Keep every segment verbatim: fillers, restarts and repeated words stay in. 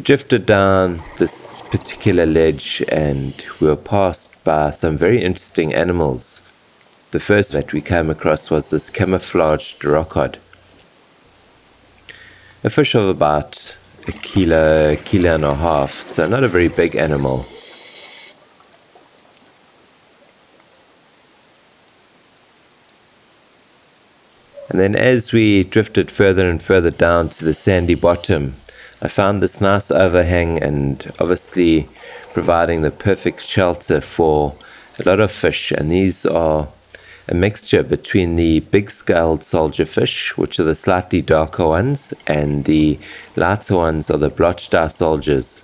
We drifted down this particular ledge and we were passed by some very interesting animals. The first that we came across was this camouflaged rockcod, a fish of about a kilo, kilo and a half, so not a very big animal. And then as we drifted further and further down to the sandy bottom, I found this nice overhang and obviously providing the perfect shelter for a lot of fish. And these are a mixture between the big-scaled soldier fish, which are the slightly darker ones, and the lighter ones are the blotched eye soldiers.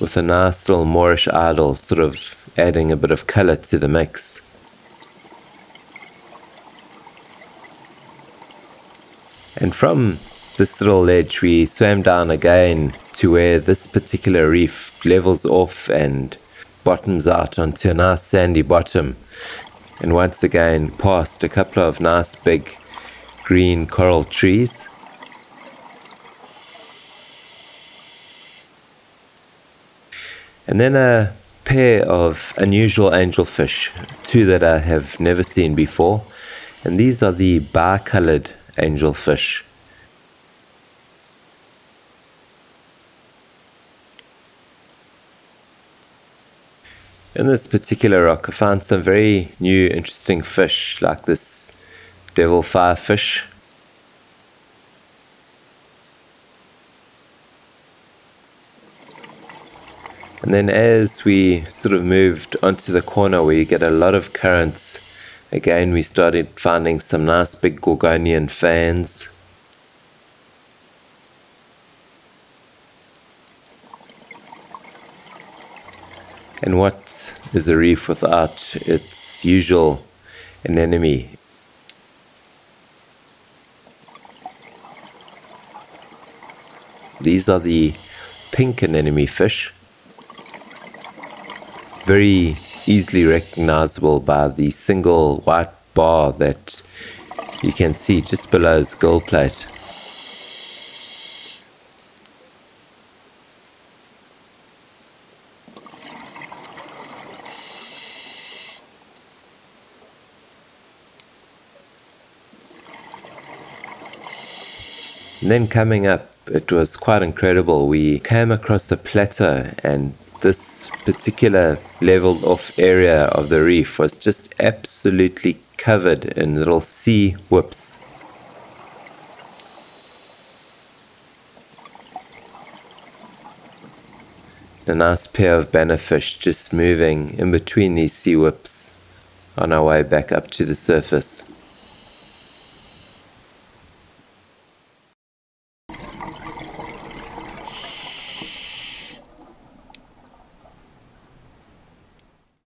With a nice little Moorish idol sort of adding a bit of colour to the mix. And from this little ledge we swam down again to where this particular reef levels off and bottoms out onto a nice sandy bottom, and once again past a couple of nice big green coral trees. And then a pair of unusual angelfish, two that I have never seen before. And these are the bi-coloured angelfish. In this particular rock I found some very new interesting fish, like this devil firefish. And then as we sort of moved onto the corner where you get a lot of currents, again we started finding some nice big Gorgonian fans. And what is a reef without its usual anemone? These are the pink anemone fish. Very easily recognizable by the single white bar that you can see just below his gill plate. And then coming up, it was quite incredible. We came across a plateau, and this particular leveled off area of the reef was just absolutely covered in little sea whips. A nice pair of banner fish just moving in between these sea whips on our way back up to the surface.